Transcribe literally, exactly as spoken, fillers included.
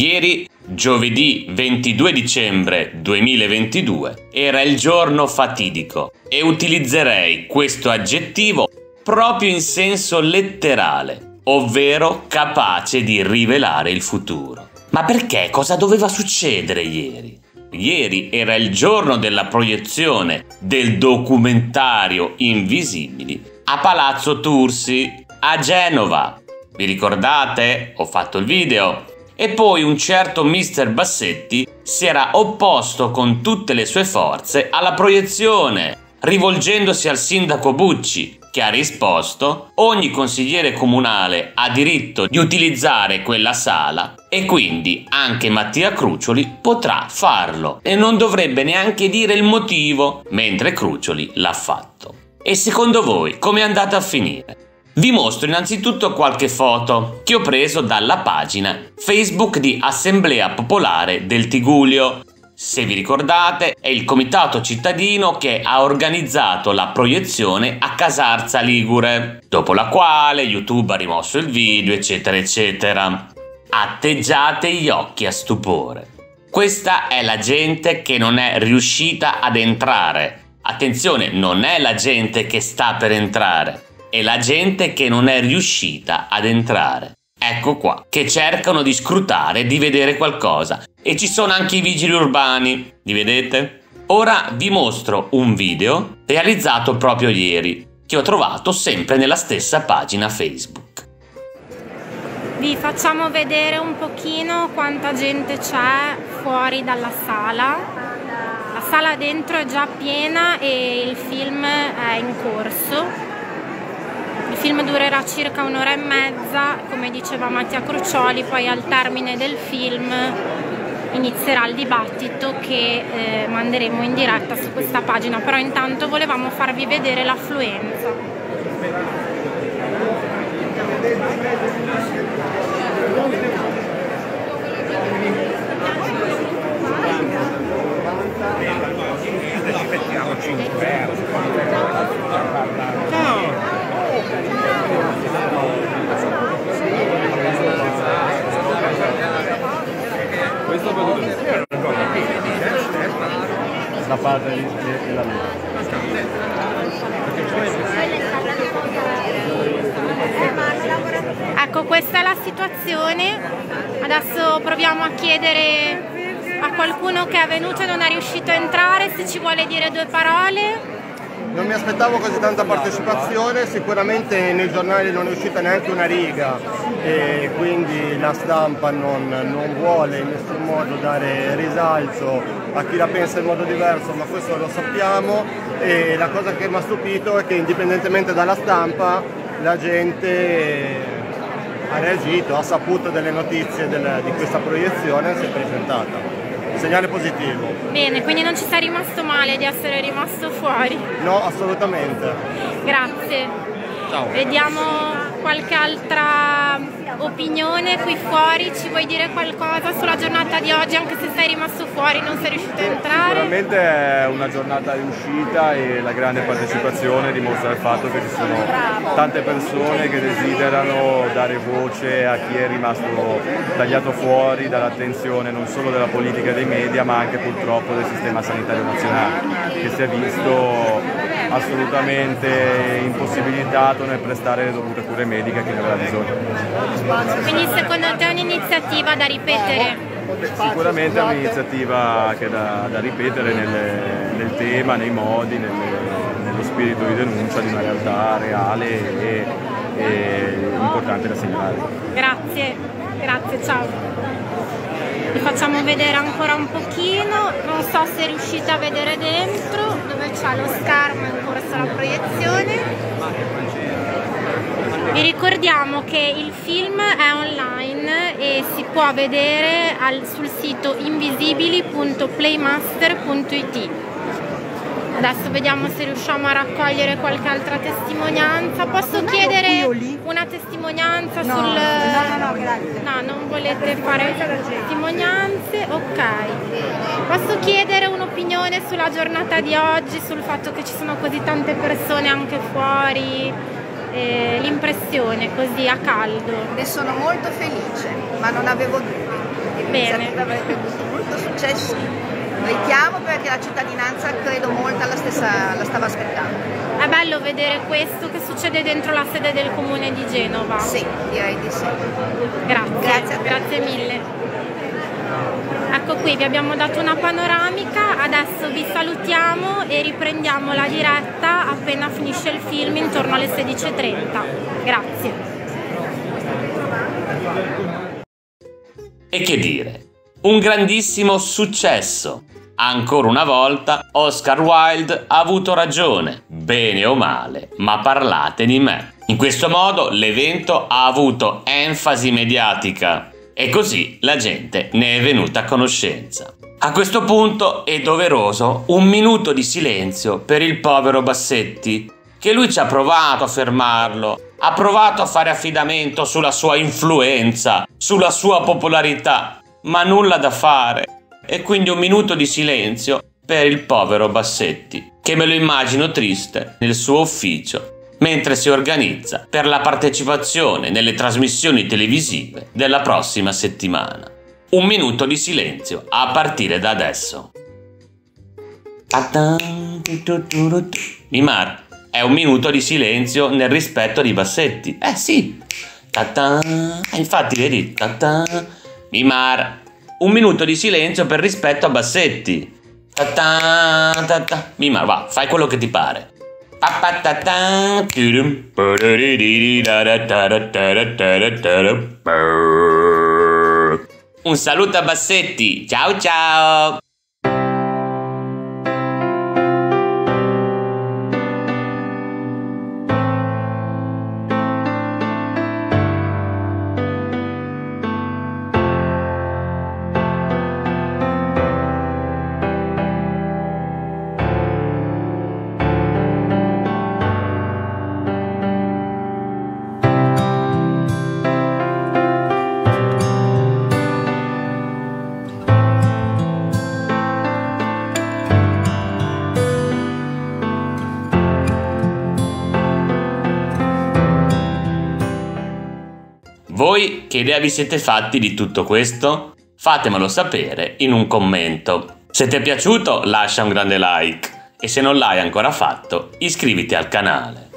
Ieri, giovedì ventidue dicembre duemilaventidue, era il giorno fatidico e utilizzerei questo aggettivo proprio in senso letterale, ovvero capace di rivelare il futuro. Ma perché? Cosa doveva succedere ieri? Ieri era il giorno della proiezione del documentario Invisibili a Palazzo Tursi a Genova. Vi ricordate? Ho fatto il video. E poi un certo mister Bassetti si era opposto con tutte le sue forze alla proiezione, rivolgendosi al sindaco Bucci, che ha risposto: ogni consigliere comunale ha diritto di utilizzare quella sala e quindi anche Mattia Crucioli potrà farlo e non dovrebbe neanche dire il motivo, mentre Crucioli l'ha fatto. E secondo voi come è andata a finire? Vi mostro innanzitutto qualche foto che ho preso dalla pagina Facebook di Assemblea Popolare del Tigullio. Se vi ricordate, è il comitato cittadino che ha organizzato la proiezione a Casarza Ligure, dopo la quale YouTube ha rimosso il video, eccetera, eccetera. Atteggiate gli occhi a stupore. Questa è la gente che non è riuscita ad entrare. Attenzione, non è la gente che sta per entrare, è la gente che non è riuscita ad entrare. Ecco qua, che cercano di scrutare, di vedere qualcosa. E ci sono anche i vigili urbani, li vedete? Ora vi mostro un video realizzato proprio ieri, che ho trovato sempre nella stessa pagina Facebook. Vi facciamo vedere un pochino quanta gente c'è fuori dalla sala. La sala dentro è già piena e il film è in corso. Il film durerà circa un'ora e mezza, come diceva Mattia Crucioli, poi al termine del film inizierà il dibattito che eh, manderemo in diretta su questa pagina, però intanto volevamo farvi vedere l'affluenza. La parte della mia. Ecco, questa è la situazione. Adesso proviamo a chiedere a qualcuno che è venuto e non è riuscito a entrare se ci vuole dire due parole. Non mi aspettavo così tanta partecipazione, sicuramente nei giornali non è uscita neanche una riga e quindi la stampa non, non vuole in nessun modo dare risalto a chi la pensa in modo diverso, ma questo lo sappiamo, e la cosa che mi ha stupito è che indipendentemente dalla stampa la gente ha reagito, ha saputo delle notizie del, di questa proiezione e si è presentata. Segnale positivo. Bene, quindi non ci sei rimasto male di essere rimasto fuori? No, assolutamente. Grazie. Ciao. Vediamo qualche altra opinione qui fuori. Ci vuoi dire qualcosa sulla giornata di oggi, anche se sei rimasto fuori, non sei riuscito a entrare? Sicuramente è una giornata di uscita e la grande partecipazione dimostra il fatto che ci sono tante persone che desiderano dare voce a chi è rimasto tagliato fuori dall'attenzione non solo della politica e dei media, ma anche purtroppo del sistema sanitario nazionale, che si è visto assolutamente impossibilitato nel prestare le dovute cure mediche a chi ne aveva bisogno. Quindi secondo te è un'iniziativa da ripetere? Sicuramente è un'iniziativa che è da, da ripetere nel, nel tema, nei modi, nel, nello spirito di denuncia di una realtà reale e, e importante da segnalare. Grazie, grazie, ciao. Vi facciamo vedere ancora un pochino, non so se riuscite a vedere dentro, dove c'è lo schermo in corso alla proiezione. Vi ricordiamo che il film è online e si può vedere al, sul sito invisibili punto playmaster punto it. Adesso vediamo se riusciamo a raccogliere qualche altra testimonianza. Posso chiedere una testimonianza sul... No, no, no, grazie. No, non volete fare testimonianze? Ok. Posso chiedere un'opinione sulla giornata di oggi, sul fatto che ci sono così tante persone anche fuori? L'impressione così a caldo? Ne sono molto felice, ma non avevo dubbi. Bene. Molto successo, richiamo, perché la cittadinanza credo molto alla stessa, la stava aspettando. È bello vedere questo che succede dentro la sede del comune di Genova. Sì, direi di sì. Grazie, grazie, grazie mille. Ecco qui, vi abbiamo dato una panoramica, adesso vi salutiamo e riprendiamo la diretta appena finisce il film intorno alle sedici e trenta. Grazie. E che dire, un grandissimo successo. Ancora una volta Oscar Wilde ha avuto ragione, bene o male, ma parlate di me. In questo modo l'evento ha avuto enfasi mediatica e così la gente ne è venuta a conoscenza. A questo punto è doveroso un minuto di silenzio per il povero Bassetti, che lui ci ha provato a fermarlo, ha provato a fare affidamento sulla sua influenza, sulla sua popolarità, ma nulla da fare. E quindi un minuto di silenzio per il povero Bassetti, che me lo immagino triste nel suo ufficio mentre si organizza per la partecipazione nelle trasmissioni televisive della prossima settimana. Un minuto di silenzio a partire da adesso. Mimar, è un minuto di silenzio nel rispetto di Bassetti. Eh sì, infatti vedi, Mimar. Un minuto di silenzio per rispetto a Bassetti. Ta-ta, ta-ta. Mimar, va, fai quello che ti pare. Un saluto a Bassetti. Ciao ciao. Voi che idea vi siete fatti di tutto questo? Fatemelo sapere in un commento. Se ti è piaciuto lascia un grande like e se non l'hai ancora fatto iscriviti al canale.